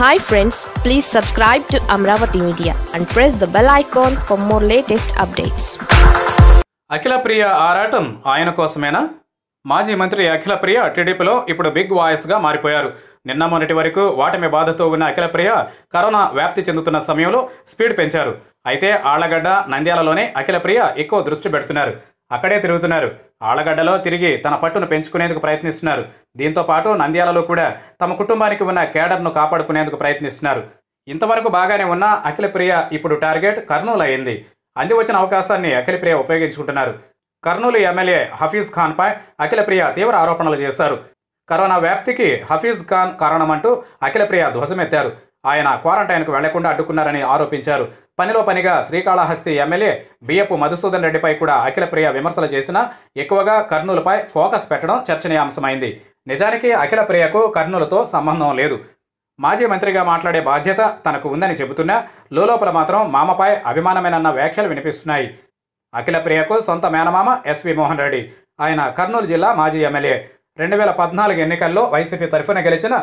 Hi friends, please subscribe to Amaravathi Media and press the bell icon for more latest updates. Akhila Priya Aratam, Ayana Kosamena, Maji Mantri Akhila Priya, TDP, Ipudu Big Voice Ga Maripoyaru. Ninna Monati Varaku, Vatami Badhato Unna Akhila Priya, Corona Vyapti Chendutunna Samayamlo, Speed Pencharu. Aithe Alagadda, Nandyalone, Akhila Priya, Ekkuva Drushti Pedutunnaru. Akade Tirugutunnaru, Alagadalo Tirigi, Tana Pattunu Penchukunenduku Prayatnistunaru. Deento Patu Nandyalalo Kuda, Tama Kutumbaniki Unna Cadarnu Kaapadukuneduku Prayatnistunaru. Intavaraku Bagane Unna Akhila Priya Ippudu Target Kurnool Ayindi. Andi Vachina Avakasanni Akhila Priya Upayoginchukuntunnaru. Kurnool MLA Hafeez Khan Pai Akhila Priya Teevra Aaropanalu Chesaru. Corona Vyaptiki Hafeez Khan Karanamantu Akhila Priya Dhvasamettaru. Ayana quarantine ku velakunda addukunnarani aaropincharu. Panilo paniga Srikalahasti MLA Biyapu Madhusudan Reddy pai kuda Akhila Priya vimarsala chesina ekkuvaga Kurnool pai focus pettadam చర్చనీయాంశమైంది. నిజానికి అఖిల ప్రియకు కర్నూలుతో సంబంధం లేదు. మాజీ మంత్రిగా మాట్లాడే బాధ్యత తనకు ఉందని చెబుతున్నా లోలోపల మాత్రం మామపై అభిమానమేనన్న వ్యాఖ్యలు వినిపిస్తున్నాయి. అఖిల ప్రియకు సొంత మేనమామ SV మోహన్ రెడ్డి. ఆయన కర్నూలు జిల్లా మాజీ ఎమ్మెల్యే. 2014 ఎన్నికల్లో YCP తరఫున గెలిచిన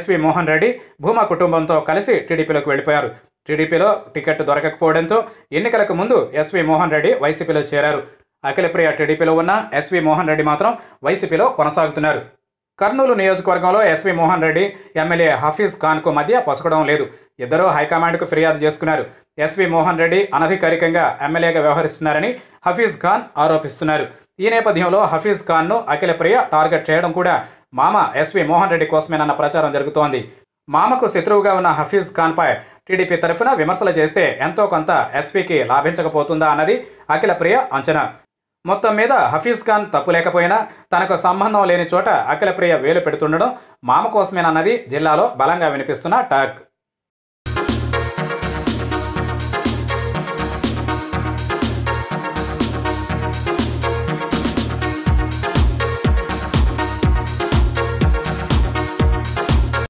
SV మోహన్ రెడ్డి భూమా కుటుంబంతో కలిసి టీడీపీలోకి వెళ్ళిపోయారు. టీడీపీలో టికెట్ దొరకకపోవడంతో ఎన్నికలకు ముందు SV మోహన్ రెడ్డి YCPలో చేరారు. అఖిల ప్రియ టీడీపీలో ఉన్న SV మోహన్ రెడ్డి మాత్రం YCPలో కొనసాగుతున్నారు. కర్నూలు నియోజకవర్గంలో SV మోహన్ రెడ్డి ఎమ్మెల్యే హఫీజ్ ఖాన్కు మధ్య పొసగడం లేదు. ఇద్దరూ హైకమాండ్కు ఫిర్యాదు చేసుకున్నారు. SV మోహన్ రెడ్డి అనధికారికంగా ఎమ్మెల్యేగా వ్యవహరిస్తున్నారని హఫీజ్ ఖాన్ ఆరోపిస్తున్నారు. ఈ నేపథ్యంలో హఫీజ్ ఖాన్ను అఖిల ప్రియ టార్గెట్ చేయడం కూడా మామ SV మోహన్ రెడ్డి కోసమేనన్న ప్రచారం జరుగుతోంది. మామకు శత్రువుగా ఉన్న హఫీజ్ ఖాన్పై టీడీపీ తరఫున విమర్శలు చేస్తే ఎంతో కొంత SVకి లాభించకపోతుందా అన్నది అఖిల ప్రియ అంచనా. మొత్తం మీద హఫీజ్ ఖాన్ తప్పు లేకపోయినా తనకు సంబంధం లేని చోట అఖిల ప్రియ వేలు పెడుతుండడం మామ కోసమేనన్నది జిల్లాలో బలంగా వినిపిస్తున్న టాక్.